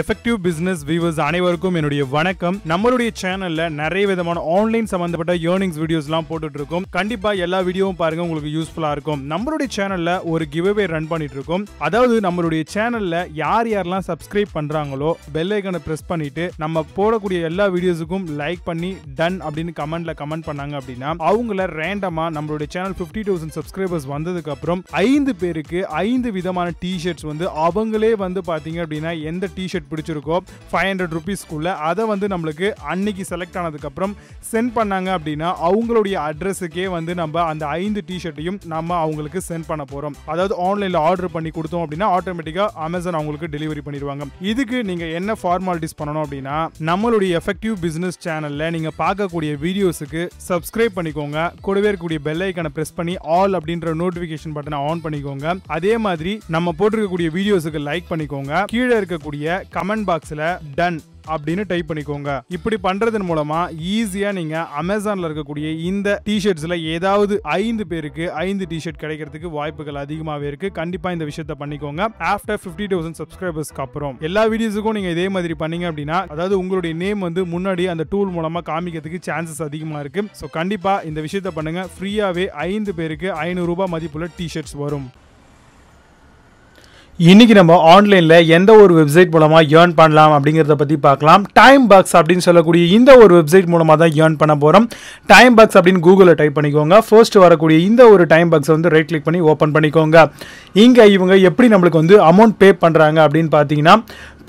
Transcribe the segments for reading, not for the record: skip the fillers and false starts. Effective Business Viewers அனைவருக்கும் என்னுடைய வணக்கம். நம்மளுடைய சேனல்ல நிறைய விதமான ஆன்லைன் சம்பந்தப்பட்ட earnings வீடியோஸ்லாம் போட்டுட்டு இருக்கோம். கண்டிப்பா எல்லா வீடியோவும் பாருங்க, உங்களுக்கு யூஸ்ஃபுல்லா இருக்கும். நம்மளுடைய சேனல்ல ஒரு giveaway ரன் பண்ணிட்டு இருக்கோம். அதாவது நம்மளுடைய சேனல்ல யார் யாரெல்லாம் subscribe பண்றாங்களோ பெல் ஐகானை பிரஸ் பண்ணிட்டு நம்ம போடக்கூடிய எல்லா வீடியோஸுக்கும் லைக் பண்ணி டன் அப்படினு கமெண்ட்ல கமெண்ட் பண்ணாங்க அப்படினா அவங்கள ரேண்டமா நம்மளுடைய சேனல் 50000 subscribers வந்ததுக்கு அப்புறம் 5 பேருக்கு 5 விதமான டி-ஷர்ட்ஸ் வந்து அவங்களே வந்து பாத்தீங்க அப்படினா எந்த டி-ஷர்ட் பிடிச்சிருக்கோ 500 ரூபீஸ் குள்ள அத வந்து நமக்கு அன்னைக்கு செலக்ட் ஆனதுக்கு அப்புறம் சென்ட் பண்ணாங்க அப்படினா அவங்களுடைய அட்ரஸ்க்கே வந்து நம்ம அந்த 5 டி-ஷர்ட்டையும் நாம அவங்களுக்கு சென்ட் பண்ண போறோம். அதாவது ஆன்லைன்ல ஆர்டர் பண்ணி கொடுத்தோம் அப்படினா ஆட்டோமேட்டிக்கா Amazon உங்களுக்கு டெலிவரி பண்ணிடுவாங்க. இதுக்கு நீங்க என்ன ஃபார்மாலிட்டிஸ் பண்ணனும் அப்படினா நம்மளுடைய எஃபெக்டிவ் பிசினஸ் சேனல்ல நீங்க பார்க்கக்கூடிய வீடியோஸ்க்கு சப்ஸ்கிரைப் பண்ணிக்கோங்க. கூடவே இருக்கக்கூடிய பெல் ஐகானை பிரஸ் பண்ணி ஆல் அப்படிங்கற நோட்டிபிகேஷன் பட்டனை ஆன் பண்ணிக்கோங்க. அதே மாதிரி நம்ம போட்டுருக்கக்கூடிய வீடியோஸ்க்கு லைக் பண்ணிக்கோங்க. கீழே இருக்கக்கூடிய கமெண்ட் பாக்ஸ்ல டன் அப்படின்னு டைப் பண்ணிக்கோங்க. இப்படி பண்றதன் மூலமா ஈஸியா நீங்க அமேசான்ல இருக்கக்கூடிய இந்த டி-ஷர்ட்ஸ்ல ஏதாவது 5 பேருக்கு 5 டி-ஷர்ட் கிடைக்கிறதுக்கு வாய்ப்புகள் அதிகமாவே இருக்கு. கண்டிப்பா இந்த விஷயத்தை பண்ணிக்கோங்க. ஆஃப்டர் 50000 சப்ஸ்கிரைபர்ஸ்க்கு அப்புறம் எல்லா வீடியோஸுக்கும் நீங்க இதே மாதிரி பண்ணீங்க அப்படினா அதாவது உங்களுடைய நேம் வந்து முன்னாடி அந்த டூல் மூலமா காமிக்கிறதுக்கு சான்சஸ் அதிகமா இருக்கு. சோ கண்டிப்பா இந்த விஷயத்தை பண்ணுங்க. ஃப்ரீயாவே 5 பேருக்கு 500 ரூபாய் மதிப்புள்ள டி-ஷர்ட்ஸ் வரும். இன்னைக்கு நம்ம ஆன்லைன்ல எந்த ஒரு வெப்சைட் மூலமா earn பண்ணலாம் அப்படிங்கறத பத்தி பார்க்கலாம். டைம் பாக்ஸ் அப்படின்னு சொல்லக்கூடிய இந்த ஒரு வெப்சைட் மூலமா தான் earn பண்ண போறோம். டைம் பாக்ஸ் அப்படின்னு கூகுள்ல டைப் பண்ணிக்கோங்க. ஃபர்ஸ்ட் வரக்கூடிய இந்த ஒரு டைம் பாக்ஸ் வந்து ரைட் கிளிக் பண்ணி ஓபன் பண்ணிக்கோங்க. இங்க இவங்க எப்படி நமக்கு வந்து அமௌண்ட் பே பண்றாங்க அப்படின்னு பாத்தீங்கன்னா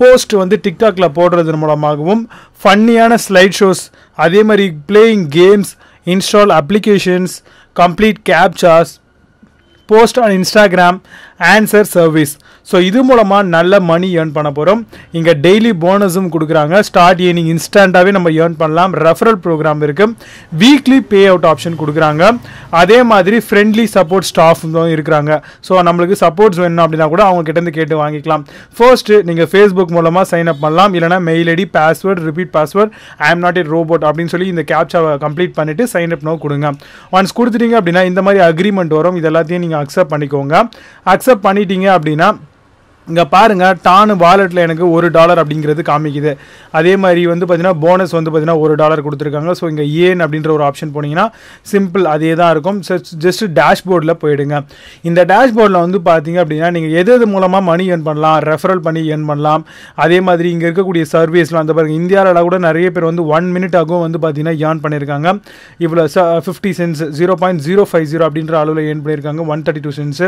போஸ்ட் வந்து டிக்டாக்ல போடுறதன் மூலமாகவும் ஃபன்னியான ஸ்லைட் ஷோஸ், அதே மாதிரி playing games, install applications, complete captchas, post on Instagram, answer service. So இது மூலமாக நல்ல மணி earn பண்ண போகிறோம். இங்கே டெய்லி போனஸும் கொடுக்குறாங்க. ஸ்டார்ட் earning இன்ஸ்டண்ட்டாகவே நம்ம earn பண்ணலாம். ரெஃபரல் ப்ரோக்ராம் இருக்குது. வீக்லி பே அவுட் ஆப்ஷன் கொடுக்குறாங்க. அதே மாதிரி ஃப்ரெண்ட்லி சப்போர்ட் ஸ்டாஃப் இருக்கிறாங்க. ஸோ நம்மளுக்கு சப்போர்ட்ஸ் வேணும் அப்படின்னா கூட அவங்ககிட்டேருந்து கேட்டு வாங்கிக்கலாம். ஃபர்ஸ்ட்டு நீங்கள் ஃபேஸ்புக் மூலமாக சைன் அப் பண்ணலாம். இல்லைனா mail ID, password, repeat password, I am not a robot அப்படின்னு சொல்லி இந்த கேப்சாவை கம்ப்ளீட் பண்ணிவிட்டு சைன் அப் நோ கொடுங்க. ஒன்ஸ் கொடுத்துட்டீங்க அப்படின்னா இந்த மாதிரி அக்ரிமெண்ட் வரும். இது எல்லாத்தையும் நீங்கள் அக்செப்ட் பண்ணிக்கோங்க. அக்செப்ட் பண்ணிட்டீங்க அப்படின்னா இங்கே பாருங்கள், டானு வாலெட்டில் எனக்கு $1 அப்படிங்கிறது காமிக்குது. அதே மாதிரி வந்து பார்த்தீங்கன்னா போனஸ் வந்து பார்த்தீங்கன்னா $1 கொடுத்துருக்காங்க. ஸோ இங்கே ஏன் அப்படின்ற ஒரு ஆப்ஷன் போனீங்கன்னா சிம்பிள் அதே தான் இருக்கும். ஜஸ்ட்டு டேஷ்போர்டில் போயிடுங்க. இந்த டேஷ்போர்டில் வந்து பார்த்தீங்க அப்படின்னா நீங்கள் எது எது மூலமாக மணி earn பண்ணலாம், ரெஃபரல் பண்ணி earn பண்ணலாம். அதே மாதிரி இங்கே இருக்கக்கூடிய சர்வீஸ்லாம் அந்த பாருங்கள் இந்தியாவில் கூட நிறைய பேர் வந்து 1 minute ஆகும் வந்து பார்த்தீங்கன்னா earn பண்ணியிருக்காங்க. இவ்வளோ 50 cents 0.050 அப்படின்ற அளவில் earn பண்ணியிருக்காங்க. 132 cents.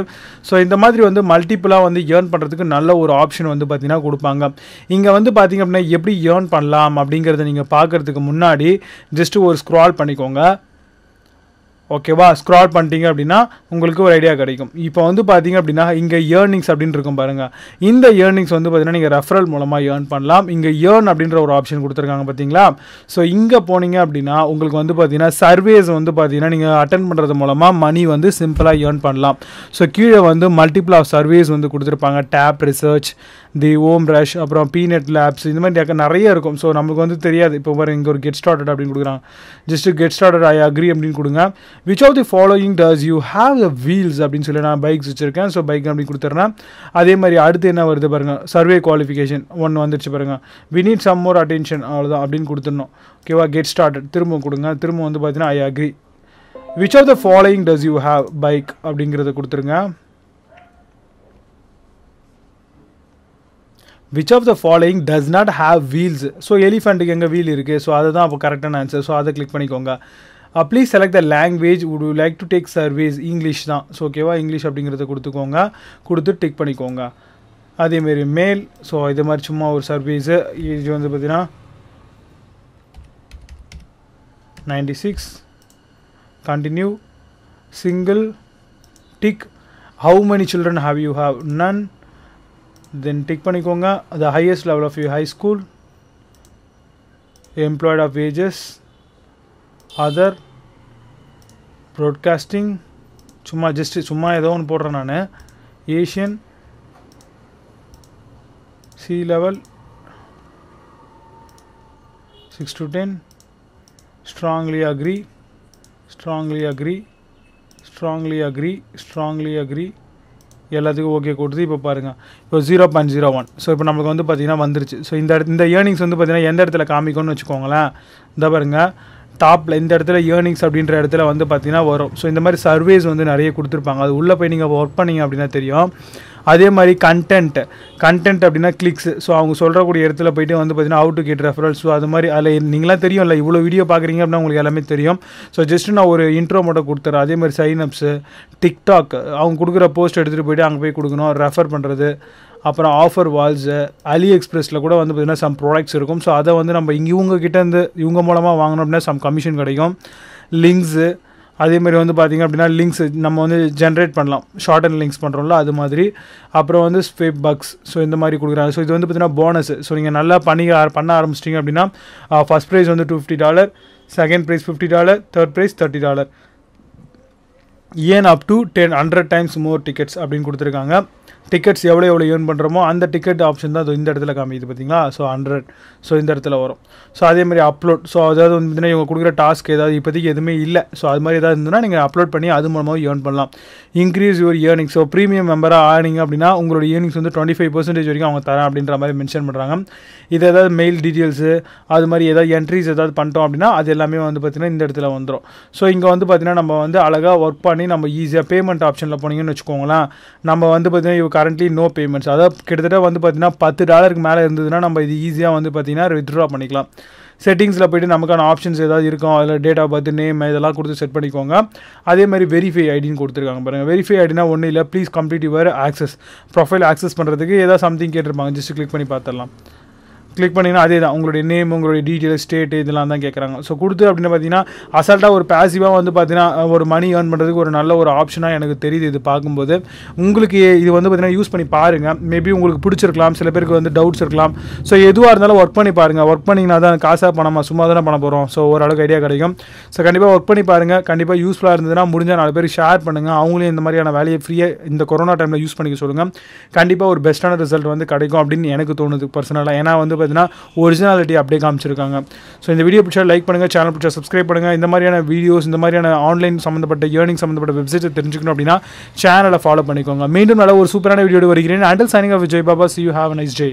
ஸோ இந்த மாதிரி வந்து மல்டிப்புளாக வந்து earn பண்ணுறதுக்கு நல்ல ஒரு ஆப்ஷன் வந்து பார்த்தீங்கன்னா கொடுப்பாங்க. இங்கே வந்து பார்த்தீங்க அப்படின்னா எப்படி earn பண்ணலாம் அப்படிங்கிறத நீங்கள் பார்க்குறதுக்கு முன்னாடி ஜஸ்ட்டு ஒரு ஸ்க்ரால் பண்ணிக்கோங்க. ஓகேவா, ஸ்க்ரால் பண்ணிட்டீங்க அப்படின்னா உங்களுக்கு ஒரு ஐடியா கிடைக்கும். இப்போ வந்து பார்த்தீங்க அப்படின்னா இங்கே earnings அப்படின்னு இருக்கும் பாருங்கள். இந்த earnings வந்து பார்த்தீங்கன்னா நீங்கள் ரெஃபரல் மூலமாக earn பண்ணலாம். இங்கே earn அப்படின்ற ஒரு ஆப்ஷன் கொடுத்துருக்காங்க பார்த்தீங்களா. ஸோ இங்கே போனீங்க அப்படின்னா உங்களுக்கு வந்து பார்த்தீங்கன்னா சர்வேஸ் வந்து பார்த்தீங்கன்னா நீங்கள் அட்டன் பண்ணுறது மூலமாக மணி வந்து சிம்பிளாக earn பண்ணலாம். ஸோ கீழே வந்து மல்டிபிள் ஆஃப் சர்வேஸ் வந்து கொடுத்துருப்பாங்க. டேப் ரிசர்ச், தி ஓம் ரஷ், அப்புறம் பீனட் லேப்ஸ், இந்த மாதிரி நிறைய இருக்கும். ஸோ நமக்கு வந்து தெரியாது. இப்போ பாரு இங்கே ஒரு கெட் ஸ்டார்டட் அப்படின்னு கொடுக்குறாங்க. Just get started I agree அப்படின்னு கொடுங்க. Which of the following does you have the wheels அப்படின்னு சொல்லி நான் பைக்ஸ் வச்சுருக்கேன். ஸோ பைக் அப்படின்னு கொடுத்துட்றேன். அதே மாதிரி அடுத்து என்ன வருது பாருங்கள், சர்வே குவாலிஃபிகேஷன் ஒன்று வந்துடுச்சு பாருங்கள். We need some more attention அவ்வளோதான் அப்படின்னு கொடுத்துடணும். ஓகேவா, கெட் ஸ்டார்டட் திரும்ப கொடுங்க. திரும்ப வந்து பார்த்தீங்கன்னா I agree. Which of the following does you have bike அப்படிங்கிறத கொடுத்துருங்க. Which of the following does not have wheels? So elephant-க்கு எங்கே wheel இருக்குது? ஸோ அதுதான் அப்போ கரெக்டான ஆன்சர். ஸோ அதை கிளிக் பண்ணிக்கோங்க. Please select the language would you like to take service. English தான். ஸோ ஓகேவா, இங்கிலீஷ் அப்படிங்கிறத கொடுத்துக்கோங்க. கொடுத்து டிக் பண்ணிக்கோங்க. அதேமாரி மேல். ஸோ இது மாதிரி சும்மா ஒரு சர்வீஸு. இது வந்து பார்த்தீங்கன்னா 96. Continue. Single tick. How many children have you have? None. Then tick பண்ணிக்கோங்க. The highest level of your high school, employed of wages, other, broadcasting, சும்மா ஜஸ்ட் சும்மா ஏதோ ஒன்று போடுறேன் நான். Asian, C level, 6 to 10, strongly agree, strongly agree, strongly agree, strongly agree, எல்லாத்துக்கும் okay கொடுத்து இப்போ பாருங்கள் இப்போ 0.01. ஸோ இப்போ நம்மளுக்கு வந்து பார்த்திங்கன்னா வந்துருச்சு. ஸோ இந்த ஏர்னிங்ஸ் வந்து பார்த்திங்கன்னா எந்த இடத்துல காமிக்கும்னு வச்சுக்கோங்களேன். இந்த பாருங்கள் டாப்பில் இந்த இடத்துல ஏர்னிங்ஸ் அப்படின்ற இடத்துல வந்து பார்த்திங்கன்னா வரும். ஸோ இந்த மாதிரி சர்வேஸ் வந்து நிறைய கொடுத்துருப்பாங்க. அது உள்ளே போய் நீங்கள் ஒர்க் பண்ணிங்க அப்படின்னா தெரியும். அதே மாதிரி கண்டென்ட் அப்படின்னா கிளிக்ஸ். ஸோ அவங்க சொல்கிறக்கூடிய இடத்துல போய்ட்டு வந்து பார்த்திங்கன்னா how to get referrals. So அது மாதிரி அதில் நீங்களாம் தெரியும் இல்லை, இவ்வளோ வீடியோ பார்க்குறீங்க அப்படின்னா உங்களுக்கு எல்லாமே தெரியும். ஸோ ஜஸ்ட்டு நான் ஒரு இன்ட்ரோ மட்டும் கொடுத்துறேன். அதே மாதிரி சைனப்ஸு, டிக்டாக் அவங்க கொடுக்குற போஸ்ட் எடுத்துகிட்டு போய்ட்டு அங்கே போய் கொடுக்கணும், ரெஃபர் பண்ணுறது. அப்புறம் ஆஃபர் வால்ஸு, அலி எக்ஸ்பிரஸில் கூட வந்து பார்த்திங்கன்னா சம் ப்ராடக்ட்ஸ் இருக்கும். ஸோ அதை வந்து நம்ம இவங்ககிட்டேருந்து இவங்க மூலமாக வாங்கினோம் அப்படின்னா சம் கமிஷன் கிடைக்கும். லிங்க்ஸு அதேமாதிரி வந்து பார்த்திங்க அப்படின்னா லிங்க்ஸ் நம்ம வந்து ஜென்ரேட் பண்ணலாம், ஷார்ட் அண்ட் லிங்க்ஸ் பண்ணுறோம்ல அது மாதிரி. அப்புறம் வந்து ஸ்பேப் பக்ஸ். ஸோ இந்த மாதிரி கொடுக்குறாங்க. ஸோ இது வந்து பார்த்திங்கன்னா போனஸ். ஸோ நீங்கள் நல்லா பண்ண ஆரம்பிச்சிட்டிங்க அப்படின்னா ஃபஸ்ட் ப்ரைஸ் வந்து $250, second prize $50, third prize $30. Earn up to 100 times more tickets அப்படின்னு கொடுத்துருக்காங்க. டிக்கெட்ஸ் எவ்வளோ ஏர்ன் பண்ணுறோமோ அந்த டிக்கெட் ஆப்ஷன் தான் அது இந்த இடத்துல காமிக்குது பார்த்தீங்களா. ஸோ 100 ஸோ இந்த இடத்துல வரும். ஸோ அதேமாதிரி அப்லோட். ஸோ அதாவது வந்து இவங்க கொடுக்குற டாஸ்க் ஏதாவது இப்போதைக்கு எதுவுமே இல்லை. ஸோ அது மாதிரி ஏதாவது இருந்ததுன்னா நீங்கள் அப்லோட் பண்ணி அது மூலமாக ஏர்ன் பண்ணலாம். Increase your earning. So premium மெம்பராக ஆனிங்க அப்படின்னா உங்களோட ஏர்னிங்ஸ் வந்து 25% வரைக்கும் அவங்க தரேன் அப்படின்ற மாதிரி மென்ஷன் பண்ணுறாங்க. இது ஏதாவது மெயில் டீட்டெயில்ஸு அது மாதிரி ஏதாவது என்ட்ரிஸ் ஏதாவது பண்ணிட்டோம் அப்படின்னா அது எல்லாமே வந்து பார்த்திங்கன்னா இந்த இடத்துல வந்துடும். ஸோ இங்கே வந்து பார்த்திங்கன்னா நம்ம வந்து அழகாக ஒர்க் பண்ணி நம்ம ஈஸியாக பேமெண்ட் ஆப்ஷனில் போனீங்கன்னு வச்சுக்கோங்களேன். நம்ம வந்து பார்த்திங்கன்னா கரண்ட்லி நோ பேமெண்ட்ஸ், அதாவது கிட்டத்தட்ட வந்து பார்த்திங்கன்னா $10 மேலே இருந்ததுன்னா நம்ம இது ஈஸியாக வந்து பார்த்திங்கன்னா வித்ட்ரா பண்ணிக்கலாம். செட்டிங்ஸில் போய்ட்டு நமக்கான ஆப்ஷன்ஸ் ஏதாவது இருக்கும், அதில் டேட் ஆஃப் பர்த், நேம் இதெல்லாம் கொடுத்து செட் பண்ணிக்கோங்க. அதே மாதிரி வெரிஃபை ஐடின்னு கொடுத்துருக்காங்க பாருங்கள். வெரிஃபை ஐடினா ஒன்றும் இல்லை, please complete your access profile access பண்ணுறதுக்கு ஏதாவது சம்திங் கேட்டிருப்பாங்க. ஜஸ்ட் கிளிக் பண்ணி பார்த்துடலாம். கிளிக் பண்ணிங்கன்னா அதே தான் உங்களுடைய நேம், உங்களுடைய டீட்டெயில்ஸ், ஸ்டேட்டு இதெல்லாம் தான் கேட்குறாங்க. ஸோ கொடுத்து அப்படின்னு பார்த்தீங்கன்னா அசால்ட்டாக ஒரு பேசிவாக வந்து பார்த்தீங்கன்னா ஒரு மணி ஏர்ன் பண்ணுறதுக்கு ஒரு நல்ல ஒரு ஆப்ஷனாக எனக்கு தெரியுது. இது பார்க்கும்போது உங்களுக்கு இது வந்து பார்த்தீங்கன்னா யூஸ் பண்ணி பாருங்கள். மேபி உங்களுக்கு பிடிச்சிருக்கலாம், சில பேருக்கு வந்து டவுட்ஸ் இருக்கலாம். ஸோ எதுவாக இருந்தாலும் ஒர்க் பண்ணி பாருங்கள். ஒர்க் பண்ணிங்கன்னா தான் காசாக பணமா சும்மா தானே பண்ண போகிறோம். ஸோ ஓரளவுக்கு ஐடியா கிடைக்கும். ஸோ கண்டிப்பாக ஒர்க் பண்ணி பாருங்கள். கண்டிப்பாக யூஸ்ஃபுல்லாக இருந்ததுன்னா முடிஞ்சால் 4 பேர் ஷேர் பண்ணுங்கள். அவங்களையும் இந்த மாதிரியான வேலையை ஃப்ரீயாக இந்த கொரோனா டைமில் யூஸ் பண்ணிக்க சொல்லுங்கள். கண்டிப்பாக ஒரு பெஸ்ட்டான ரிசல்ட் வந்து கிடைக்கும் அப்படின்னு எனக்கு தோணுது பர்சனலாக. ஏன்னா வந்து ஒரிஜினாலிட்டி அப்படியே காமிச்சிருக்காங்க. ஸோ இந்த வீடியோ பிடிச்சா லைக் பண்ணுங்கள், சேனல் பிடிச்சா சப்ஸ்கிரைப் பண்ணுங்கள். இந்த மாதிரியான வீடியோஸ், இந்த மாதிரியான ஆன்லைன் சம்மந்தப்பட்ட ஏர்னிங் சம்மந்தப்பட்ட வெப்சைட்டை தெரிஞ்சுக்கணும் அப்படின்னா சேனலை ஃபாலோ பண்ணிக்கோங்க. மீண்டும் நல்ல ஒரு சூப்பரான வீடியோ வருகிறேன். Until signing off Vijay Baba. See you have a nice day.